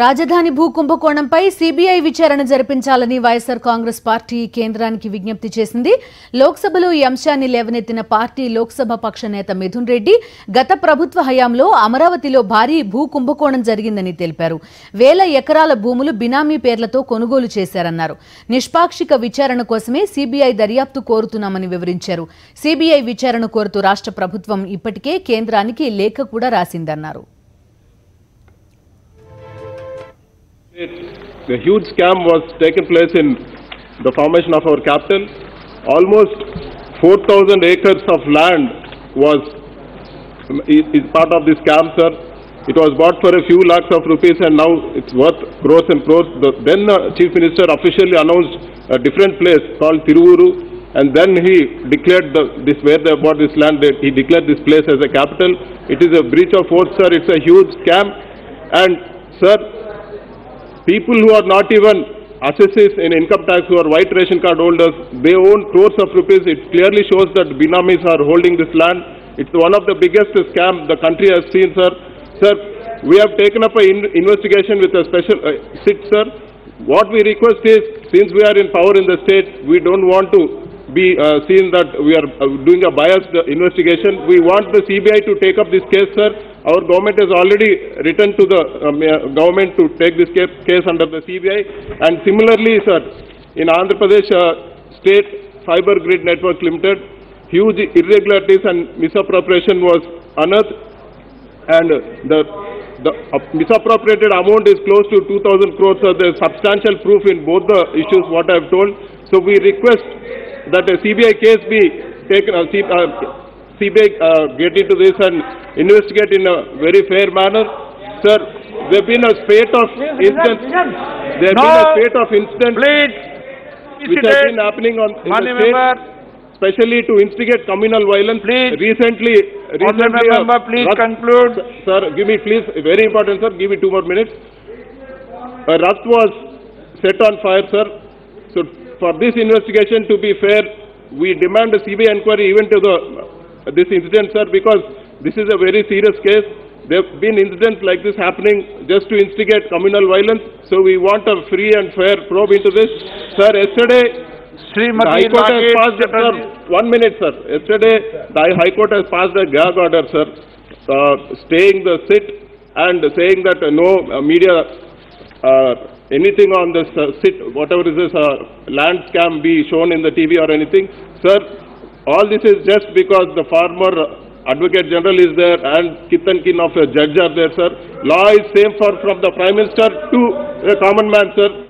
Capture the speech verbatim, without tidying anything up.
రాజధాని భూ కుంభకోణంపై సీబీఐ విచారణ జరిపించాలని వైఎస్ఆర్ కాంగ్రెస్ పార్టీ కేంద్రానికి విజ్ఞప్తి చేసింది. లోక్సభలో ఈ అంశాన్ని లేవనెత్తిన పార్టీ లోక్సభ పక్ష నేత మిథున్ రెడ్డి గత ప్రభుత్వ హయాంలో అమరావతిలో భారీ భూ కుంభకోణం జరిగిందని తెలిపారు. వేల ఎకరాల భూములు బినామీ పేర్లతో కొనుగోలు చేశారన్నారు. నిష్పాక్షిక విచారణ కోసమే సీబీఐ దర్యాప్తు కోరుతున్నామని వివరించారు. సీబీఐ విచారణ కోరుతూ రాష్ట్ర ప్రభుత్వం ఇప్పటికే కేంద్రానికి లేఖ కూడా రాసిందన్నారు. The huge scam was taken place in the formation of our capital. Almost four thousand acres of land was is, is part of this scam, sir. It was bought for a few lakhs of rupees and now it's worth crores and crores. The, then uh, Chief Minister officially announced a different place called Tiruvuru, and then he declared the, this where they bought this land. He declared this place as a capital. It is a breach of oath, sir. It's a huge scam, and sir. People who are not even assesses in income tax, who are white ration card holders, they own crores of rupees. It clearly shows that binamis are holding this land. It's one of the biggest scam the country has seen, sir. Sir, we have taken up an investigation with a special uh, sit, sir. What we request is, since we are in power in the state, we don't want to be uh, seen that we are uh, doing a biased uh, investigation. We want the C B I to take up this case, sir. Our government has already written to the um, uh, government to take this case, case under the C B I. And similarly, sir, in Andhra Pradesh uh, state, Fiber Grid Network Limited, huge irregularities and misappropriation was unearthed, and uh, the, the uh, misappropriated amount is close to two thousand crores. So there is substantial proof in both the issues what I have told. So we request that a C B I case be taken, uh, uh, C B I uh, get into this and investigate in a very fair manner. Sir, there have been a spate of incidents. There have no been a spate of incidents which have been happening on in the state, especially to instigate communal violence. Please. Recently, recently member, uh, please conclude. Sir, give me please, very important, sir, give me two more minutes. A raft was set on fire, sir. So for this investigation to be fair, we demand a C B I inquiry even to the this incident, sir, because this is a very serious case. There have been incidents like this happening just to instigate communal violence. So we want a free and fair probe into this. Sir, yesterday, the High Court has passed, sir, one minute, sir. Yesterday, the High Court has passed a gag order, sir, uh, staying the sit and saying that uh, no uh, media, uh, anything on this uh, sit, whatever is this uh, land scam be shown in the T V or anything. Sir, all this is just because the former Advocate General is there and kith and kin of a judge are there, sir. Law is same for from the Prime Minister to a common man, sir.